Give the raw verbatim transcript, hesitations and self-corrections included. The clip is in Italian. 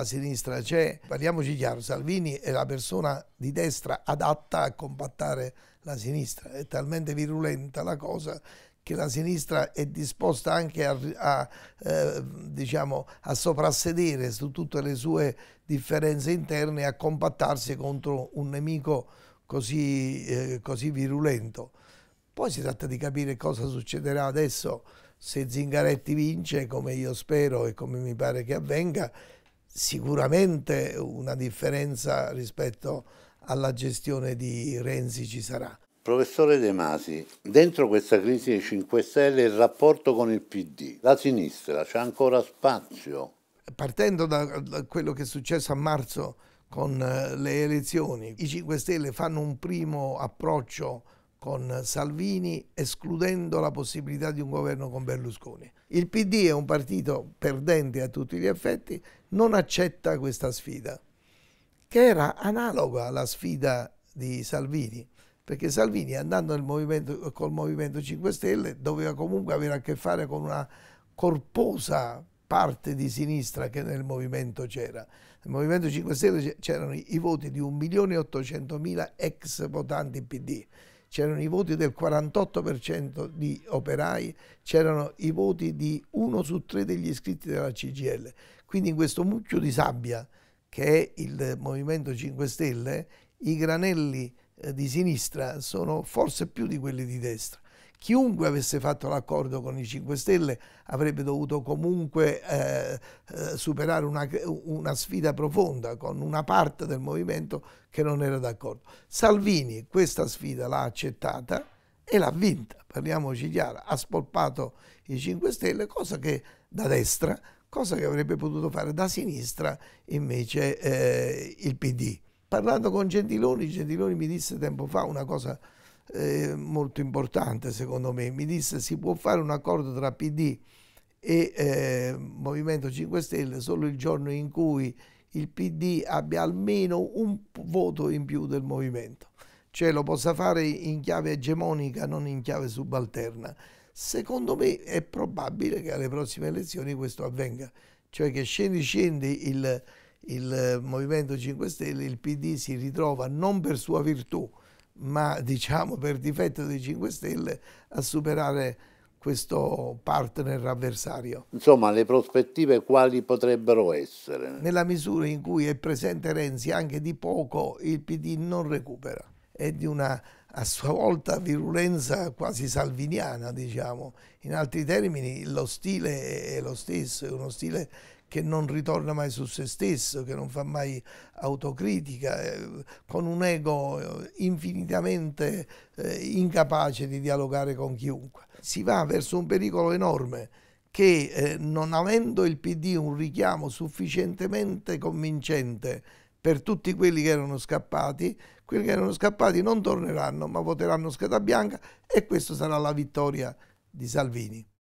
la sinistra c'è, parliamoci chiaro, Salvini è la persona di destra adatta a compattare la sinistra, è talmente virulenta la cosa che la sinistra è disposta anche a, a, eh, diciamo, a soprassedere su tutte le sue differenze interne e a compattarsi contro un nemico così, eh, così virulento. Poi si tratta di capire cosa succederà adesso se Zingaretti vince, come io spero e come mi pare che avvenga, sicuramente una differenza rispetto alla gestione di Renzi ci sarà. Professore De Masi, dentro questa crisi dei cinque Stelle il rapporto con il P D, la sinistra, c'è ancora spazio? Partendo da quello che è successo a marzo con le elezioni, i cinque Stelle fanno un primo approccio con Salvini, escludendo la possibilità di un governo con Berlusconi. Il P D è un partito perdente a tutti gli effetti, non accetta questa sfida, che era analoga alla sfida di Salvini, perché Salvini, andando nel movimento, col Movimento cinque Stelle, doveva comunque avere a che fare con una corposa parte di sinistra che nel movimento c'era. Nel Movimento cinque Stelle c'erano i voti di un milione e ottocentomila ex votanti P D, c'erano i voti del quarantotto per cento di operai, c'erano i voti di uno su tre degli iscritti della C G I L. Quindi in questo mucchio di sabbia che è il Movimento cinque Stelle, i granelli di sinistra sono forse più di quelli di destra. Chiunque avesse fatto l'accordo con i cinque Stelle avrebbe dovuto comunque eh, superare una, una sfida profonda con una parte del movimento che non era d'accordo. Salvini questa sfida l'ha accettata e l'ha vinta, parliamoci chiaro, ha spolpato i cinque Stelle, cosa che da destra, cosa che avrebbe potuto fare da sinistra invece eh, il P D. Parlando con Gentiloni, Gentiloni mi disse tempo fa una cosa eh, molto importante secondo me, mi disse si può fare un accordo tra P D e eh, Movimento cinque Stelle solo il giorno in cui il P D abbia almeno un voto in più del Movimento, cioè lo possa fare in chiave egemonica, non in chiave subalterna. Secondo me è probabile che alle prossime elezioni questo avvenga, cioè che scendi scendi il... il Movimento cinque Stelle, il P D si ritrova non per sua virtù ma diciamo per difetto dei cinque Stelle a superare questo partner avversario. Insomma, le prospettive quali potrebbero essere? Nella misura in cui è presente Renzi anche di poco, il P D non recupera, è di una a sua volta virulenza quasi salviniana, diciamo. In altri termini lo stile è lo stesso, è uno stile che non ritorna mai su se stesso, che non fa mai autocritica, eh, con un ego infinitamente eh, incapace di dialogare con chiunque. Si va verso un pericolo enorme che eh, non avendo il P D un richiamo sufficientemente convincente per tutti quelli che erano scappati, quelli che erano scappati non torneranno ma voteranno scheda bianca e questa sarà la vittoria di Salvini.